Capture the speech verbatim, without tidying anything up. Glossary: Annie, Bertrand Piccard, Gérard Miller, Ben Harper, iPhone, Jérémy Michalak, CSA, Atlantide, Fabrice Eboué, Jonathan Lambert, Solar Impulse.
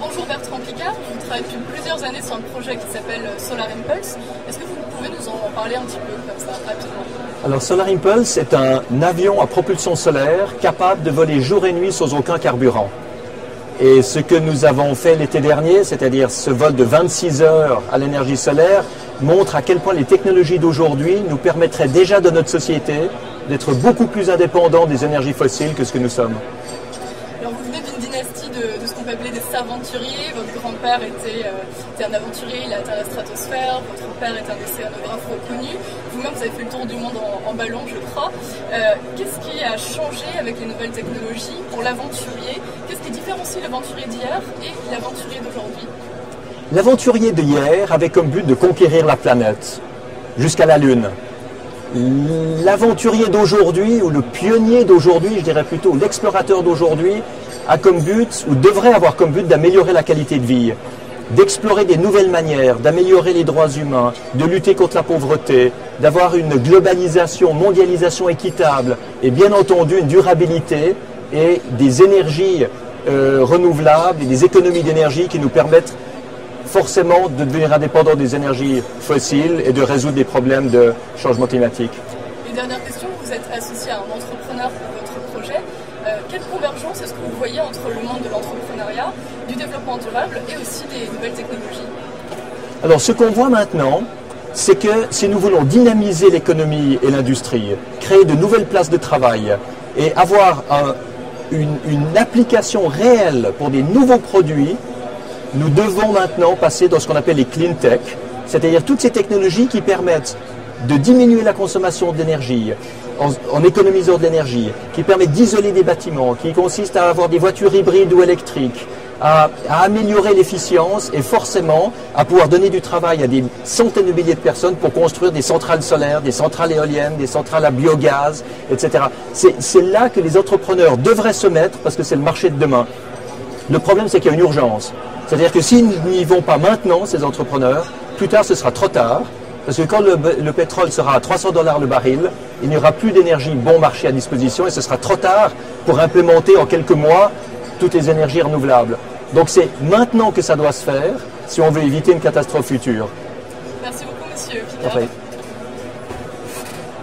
Bonjour Bertrand Piccard, vous travaillez depuis plusieurs années sur un projet qui s'appelle Solar Impulse. Est-ce que vous pouvez nous en parler un petit peu comme ça, rapidement? Alors Solar Impulse est un avion à propulsion solaire capable de voler jour et nuit sans aucun carburant. Et ce que nous avons fait l'été dernier, c'est-à-dire ce vol de vingt-six heures à l'énergie solaire, montre à quel point les technologies d'aujourd'hui nous permettraient déjà de notre société d'être beaucoup plus indépendants des énergies fossiles que ce que nous sommes. Alors vous venez d'une dynastie de, de ce qu'on peut appeler des aventuriers. Votre grand-père était, euh, était un aventurier, il a atteint la stratosphère, votre père est un océanographe reconnu. Vous-même, vous avez fait le tour du monde en, en ballon, je crois. Euh, Qu'est-ce qui a changé avec les nouvelles technologies pour l'aventurier? Qu'est-ce qui différencie l'aventurier d'hier et l'aventurier d'aujourd'hui? L'aventurier d'hier avait comme but de conquérir la planète, jusqu'à la Lune. L'aventurier d'aujourd'hui, ou le pionnier d'aujourd'hui, je dirais plutôt l'explorateur d'aujourd'hui, a comme but, ou devrait avoir comme but, d'améliorer la qualité de vie, d'explorer des nouvelles manières, d'améliorer les droits humains, de lutter contre la pauvreté, d'avoir une globalisation, mondialisation équitable, et bien entendu une durabilité et des énergies euh, renouvelables et des économies d'énergie qui nous permettent forcément de devenir indépendant des énergies fossiles et de résoudre des problèmes de changement climatique. Une dernière question, vous êtes associé à un entrepreneur pour votre projet. Euh, quelle convergence est-ce que vous voyez entre le monde de l'entrepreneuriat, du développement durable et aussi des nouvelles technologies? Alors ce qu'on voit maintenant, c'est que si nous voulons dynamiser l'économie et l'industrie, créer de nouvelles places de travail et avoir un, une, une application réelle pour des nouveaux produits, nous devons maintenant passer dans ce qu'on appelle les clean tech, c'est-à-dire toutes ces technologies qui permettent de diminuer la consommation d'énergie en, en économisant de l'énergie, qui permettent d'isoler des bâtiments, qui consistent à avoir des voitures hybrides ou électriques, à, à améliorer l'efficience et forcément à pouvoir donner du travail à des centaines de milliers de personnes pour construire des centrales solaires, des centrales éoliennes, des centrales à biogaz, et cetera. C'est là que les entrepreneurs devraient se mettre parce que c'est le marché de demain. Le problème, c'est qu'il y a une urgence. C'est-à-dire que s'ils n'y vont pas maintenant, ces entrepreneurs, plus tard, ce sera trop tard. Parce que quand le, le pétrole sera à trois cents dollars le baril, il n'y aura plus d'énergie bon marché à disposition et ce sera trop tard pour implémenter en quelques mois toutes les énergies renouvelables. Donc c'est maintenant que ça doit se faire si on veut éviter une catastrophe future. Merci beaucoup, monsieur Piccard.